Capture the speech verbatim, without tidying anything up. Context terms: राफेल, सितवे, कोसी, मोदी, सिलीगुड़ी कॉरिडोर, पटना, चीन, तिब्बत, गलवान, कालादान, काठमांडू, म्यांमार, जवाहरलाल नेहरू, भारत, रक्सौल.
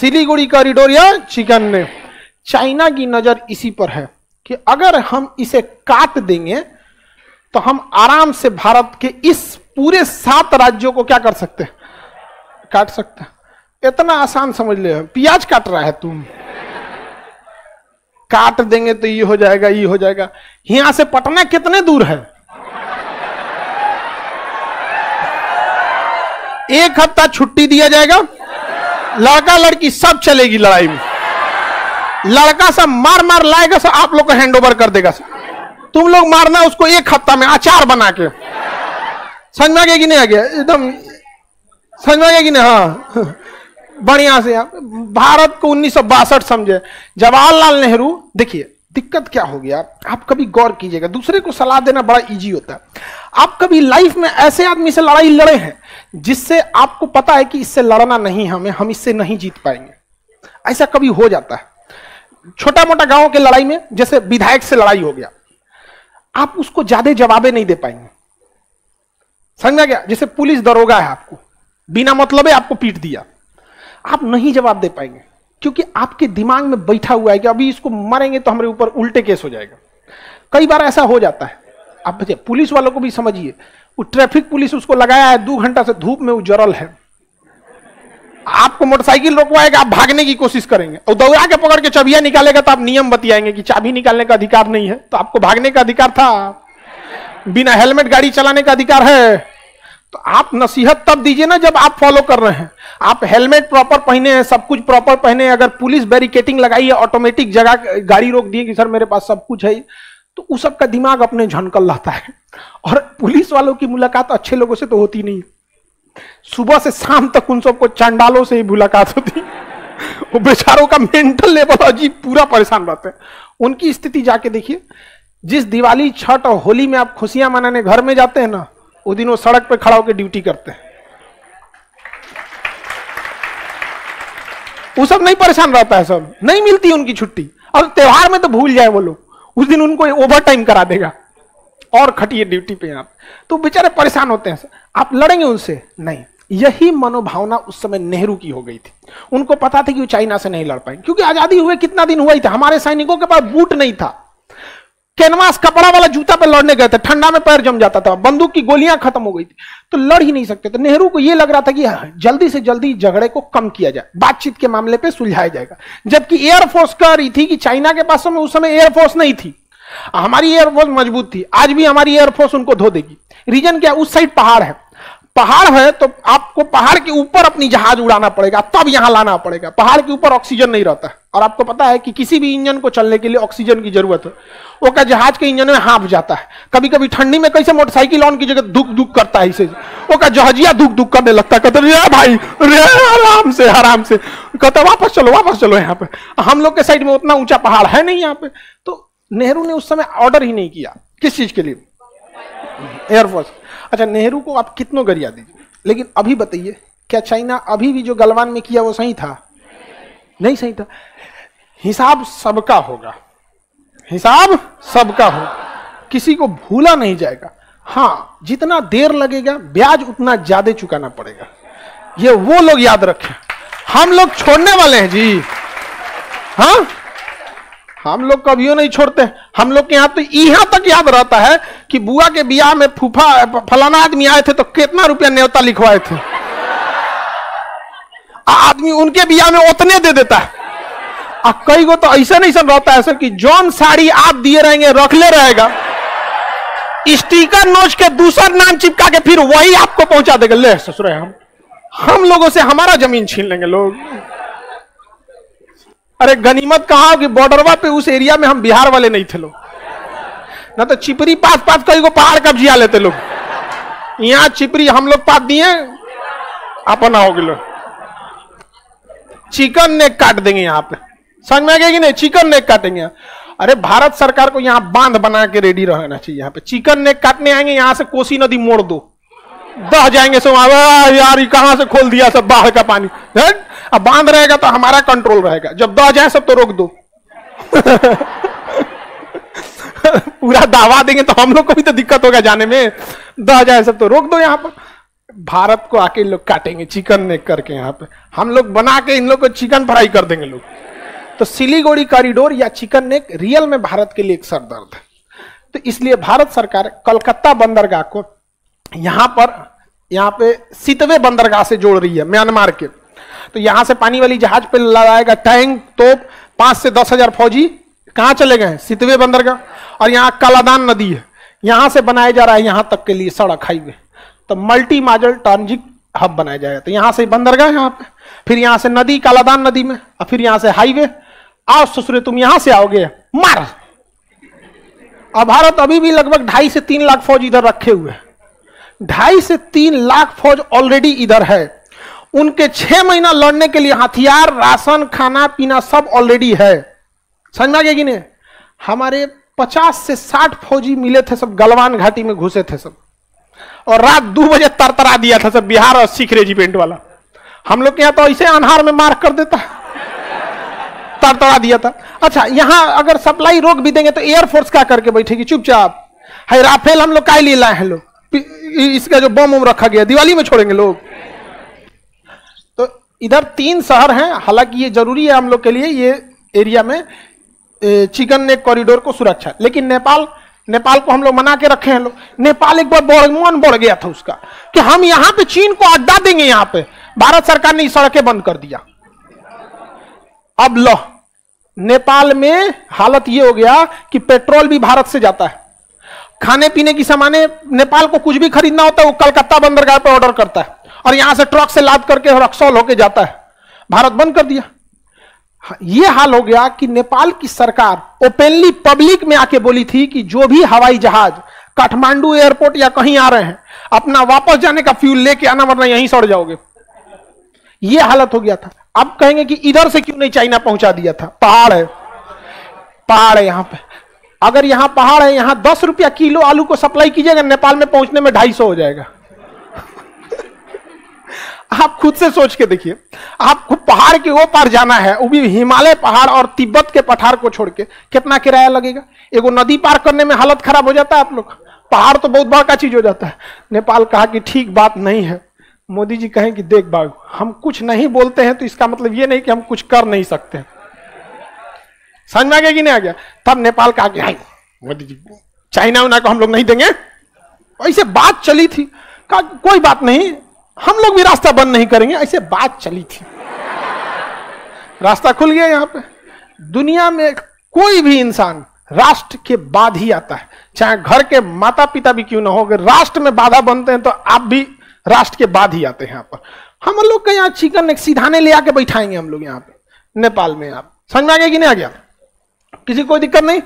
सिलीगुड़ी कॉरिडोर या चिकन में। चाइना की नजर इसी पर है कि अगर हम इसे काट देंगे तो हम आराम से भारत के इस पूरे सात राज्यों को क्या कर सकते हैं, काट सकते हैं। इतना आसान समझ ले, प्याज काट रहा है तुम, काट देंगे तो ये हो जाएगा, ये हो जाएगा। यहां से पटना कितने दूर है, एक हफ्ता छुट्टी दिया जाएगा, लड़का लड़की सब चलेगी लड़ाई में, लड़का सब मार मार लाएगा, सब आप लोग को हैंडओवर कर देगा, तुम लोग मारना उसको एक हफ्ता में अचार बना के। समझ में आ गया कि नहीं आ गया, एकदम समझ में आ गया कि नहीं? हाँ बढ़िया से आप भारत को उन्नीस सौ बासठ समझे जवाहरलाल नेहरू। देखिए दिक्कत क्या हो गया, आप कभी गौर कीजिएगा, दूसरे को सलाह देना बड़ा इजी होता है। आप कभी लाइफ में ऐसे आदमी से लड़ाई लड़े हैं जिससे आपको पता है कि इससे लड़ना नहीं हमें, हम इससे नहीं जीत पाएंगे? ऐसा कभी हो जाता है छोटा मोटा गांव के लड़ाई में, जैसे विधायक से लड़ाई हो गया, आप उसको ज्यादा जवाबे नहीं दे पाएंगे। समझ में आ गया? जैसे पुलिस दरोगा है, आपको बिना मतलब आपको पीट दिया, आप नहीं जवाब दे पाएंगे क्योंकि आपके दिमाग में बैठा हुआ है कि अभी इसको मारेंगे तो हमारे ऊपर उल्टे केस हो जाएगा। कई बार ऐसा हो जाता है। आप पुलिस वालों को भी समझिए, वो ट्रैफिक पुलिस उसको लगाया है, दो घंटा से धूप में उजरल है, आपको मोटरसाइकिल रोकवाएगा, आप भागने की कोशिश करेंगे और दौड़ा के पकड़ के चाबियां निकालेगा तो आप नियम बतियाएंगे कि चाबी निकालने का अधिकार नहीं है, तो आपको भागने का अधिकार था, बिना हेलमेट गाड़ी चलाने का अधिकार है। तो आप नसीहत तब दीजिए ना जब आप फॉलो कर रहे हैं, आप हेलमेट प्रॉपर पहने हैं, सब कुछ प्रॉपर पहने हैं। अगर पुलिस बैरिकेटिंग लगाई है, ऑटोमेटिक जगह गाड़ी रोक दी कि सर मेरे पास सब कुछ है, तो उस सबका दिमाग अपने झनकल रहता है। और पुलिस वालों की मुलाकात अच्छे लोगों से तो होती नहीं, सुबह से शाम तक उन सबको चांडालों से ही मुलाकात होती। वो बेचारों का मेंटल लेवल अजीब, पूरा परेशान रहते हैं। उनकी स्थिति जाके देखिए, जिस दिवाली, छठ और होली में आप खुशियां मनाने घर में जाते हैं ना, उस दिन वो सड़क पर खड़ा होकर ड्यूटी करते हैं। वो सब नहीं परेशान रहता है, सब नहीं मिलती उनकी छुट्टी। और त्योहार में तो भूल जाए वो लोग, उस दिन उनको ओवर टाइम करा देगा और खटिए ड्यूटी पे आप, तो बेचारे परेशान होते हैं। आप लड़ेंगे उनसे नहीं। यही मनोभावना उस समय नेहरू की हो गई थी। उनको पता था कि वो चाइना से नहीं लड़ पाएंगे क्योंकि आजादी हुए कितना दिन हुआ ही था, हमारे सैनिकों के पास बूट नहीं था, कैनवास कपड़ा वाला जूता पे लड़ने गए थे, ठंडा में पैर जम जाता था, बंदूक की गोलियां खत्म हो गई थी, तो लड़ ही नहीं सकते। तो नेहरू को यह लग रहा था कि जल्दी से जल्दी झगड़े को कम किया जाए, बातचीत के मामले पे सुलझाया जाएगा। जबकि एयरफोर्स कह रही थी कि चाइना के पास उस समय एयरफोर्स नहीं थी, हमारी एयरफोर्स मजबूत थी, आज भी हमारी एयरफोर्स उनको धो देगी। रीजन क्या? उस साइड पहाड़ है, पहाड़ है तो आपको पहाड़ के ऊपर अपनी जहाज उड़ाना पड़ेगा, तब यहां लाना पड़ेगा। पहाड़ के ऊपर ऑक्सीजन नहीं रहता है और आपको पता है कि किसी भी इंजन को चलने के लिए ऑक्सीजन की जरूरत है। वो का जहाज के इंजन में हांफ जाता है, कभी कभी ठंडी में कैसे मोटरसाइकिल ऑन की जगह दुख दुख करता है, इसे वो का जहाजिया दुख दुख करने लगता है, कहते रे भाई रे आराम से आराम से, कहते वापस चलो वापस चलो। यहाँ पे हम लोग के साइड में उतना ऊंचा पहाड़ है नहीं यहाँ पे। तो नेहरू ने उस समय ऑर्डर ही नहीं किया किस चीज के लिए, एयरफोर्स। अच्छा, नेहरू को आप कितनों गरिया दीजिए, लेकिन अभी बताइए क्या चाइना अभी भी जो गलवान में किया वो सही था? नहीं सही था। हिसाब सबका होगा, हिसाब सबका होगा, किसी को भूला नहीं जाएगा। हाँ, जितना देर लगेगा ब्याज उतना ज्यादा चुकाना पड़ेगा, ये वो लोग याद रखें। हम लोग छोड़ने वाले हैं जी, हाँ हम लोग कभी नहीं छोड़ते। हम लोग के यहाँ तो यहाँ तक याद रहता है कि बुआ के बियाह में फूफा फलाना आदमी आए थे तो कितना रुपया न्योता लिखवाए थे, आदमी उनके बियाह में उतने दे देता है। आ कई गो तो ऐसा नहीं सब रहता है सर कि जौन साड़ी आप दिए रहेंगे रख ले रहेगा, स्टीकर नोच के दूसरा नाम चिपका के फिर वही आपको पहुंचा देगा। ले ससुरे, हम हम लोगों से हमारा जमीन छीन लेंगे लोग। अरे गनीमत कहा कि बॉर्डरवा पे उस एरिया में हम बिहार वाले नहीं थे लोग, ना तो चिपरी पास पास कहीं को पहाड़ कब्जिया लेते लोग। यहाँ चिपरी हम लोग पास दिए, अपन आओगे लोग चिकन नेक काट देंगे यहाँ पे। समझ में आ गया कि नहीं? चिकन नेक काटेंगे। अरे भारत सरकार को यहाँ बांध बना के रेडी रहना चाहिए। यहाँ पे चिकन नेक काटने आएंगे, यहाँ से कोसी नदी मोड़ दो, दह जाएंगे सब। यार कहाँ से खोल दिया सब बाहर का पानी, अब बांध रहेगा तो हमारा कंट्रोल रहेगा, जब दह जाए सब तो रोक दो। पूरा दावा देंगे तो हम लोग को भी तो दिक्कत होगा जाने में, दह जाए सब तो रोक दो। यहाँ पर भारत को आके लोग काटेंगे चिकन नेक करके, यहाँ पे हम लोग बना के इन लोग को चिकन फ्राई कर देंगे लोग। तो सिलीगुड़ी कॉरिडोर या चिकन नेक रियल में भारत के लिए एक सरदर्द है। तो इसलिए भारत सरकार कलकत्ता बंदरगाह को यहाँ पर यहाँ पे सितवे बंदरगाह से जोड़ रही है म्यांमार के। तो यहाँ से पानी वाली जहाज पे लगाएगा टैंक तोप, पांच से दस हजार फौजी कहाँ चले गए? सितवे बंदरगाह। और यहाँ कालादान नदी है, यहाँ से बनाया जा रहा है यहाँ तक के लिए सड़क हाईवे। तो मल्टी माजल ट्रांजिट हब बनाया जाएगा। तो यहाँ से बंदरगाह यहाँ पे, फिर यहाँ से नदी कालादान नदी में, और फिर यहाँ से हाईवे। आओ ससुरे तुम यहाँ से आओगे मार। और भारत अभी भी लगभग ढाई से तीन लाख फौज इधर रखे हुए हैं। ढाई से तीन लाख फौज ऑलरेडी इधर है। उनके छह महीना लड़ने के लिए हथियार, राशन, खाना पीना सब ऑलरेडी है। समझ आ गया कि नहीं? हमारे पचास से साठ फौजी मिले थे, सब गलवान घाटी में घुसे थे सब, और रात दो बजे तरतरा दिया था सब बिहार और सिख रेजिमेंट वाला। हम लोग के यहाँ तो ऐसे अनहार में मार कर देता, तरतरा दिया था। अच्छा, यहाँ अगर सप्लाई रोक भी देंगे तो एयरफोर्स क्या करके बैठेगी चुपचाप? है राफेल हम लोग काय ले लाए हैं लोग, इसका जो बम उम रखा गया दिवाली में छोड़ेंगे लोग। तो इधर तीन शहर हैं, हालांकि ये जरूरी है हम लोग के लिए ये एरिया में चिकन नेक कॉरिडोर को सुरक्षा। लेकिन नेपाल नेपाल को हम लोग मना के रखे हैं लोग। नेपाल एक बार मन बढ़ गया था उसका कि हम यहाँ पे चीन को अड्डा देंगे, यहाँ पे भारत सरकार ने सड़कें बंद कर दिया। अब लो नेपाल में हालत ये हो गया कि पेट्रोल भी भारत से जाता है, खाने पीने की सामानें, नेपाल को कुछ भी खरीदना होता है वो कलकत्ता बंदरगाह पर ऑर्डर करता है और यहाँ से ट्रक से लाद करके रक्सौल होके जाता है। भारत बंद कर दिया। ये हाल हो गया कि नेपाल की सरकार ओपनली पब्लिक में आके बोली थी कि जो भी हवाई जहाज काठमांडू एयरपोर्ट या कहीं आ रहे हैं अपना वापस जाने का फ्यूल लेके आना, वरना यहीं सड़ जाओगे। ये हालत हो गया था। अब कहेंगे कि इधर से क्यों नहीं चाइना पहुंचा दिया था? पहाड़ है, पहाड़ है यहाँ पे। अगर यहाँ पहाड़ है, यहाँ दस रुपया किलो आलू को सप्लाई कीजिएगा, नेपाल में पहुंचने में ढाई सौ हो जाएगा। आप खुद से सोच के देखिए, आपको पहाड़ के वो पार जाना है, वो भी हिमालय पहाड़ और तिब्बत के पठार को छोड़ के, कितना किराया लगेगा? एगो नदी पार करने में हालत खराब हो जाता है आप लोग, पहाड़ तो बहुत बड़ा चीज हो जाता है। नेपाल कहा कि ठीक बात नहीं है। मोदी जी कहें कि देख बाबू, हम कुछ नहीं बोलते हैं तो इसका मतलब ये नहीं कि हम कुछ कर नहीं सकते। समझ में आ गया कि नहीं आ गया? तब नेपाल कहा कि मोदी जी चाइना उना को हम लोग नहीं देंगे। ऐसे बात चली थी, कहा कोई बात नहीं हम लोग भी रास्ता बंद नहीं करेंगे। ऐसे बात चली थी, रास्ता खुल गया। यहाँ पे दुनिया में कोई भी इंसान राष्ट्र के बाद ही आता है, चाहे घर के माता पिता भी क्यों ना हो, राष्ट्र में बाधा बनते हैं तो आप भी राष्ट्र के बाद ही आते हैं। यहाँ पर हम लोग के यहाँ चिकन एक सीधाने ले आके बैठाएंगे हम लोग यहाँ पे नेपाल में। आप समझ में आ गया कि नहीं आ गया? किसी कोई दिक्कत नहीं।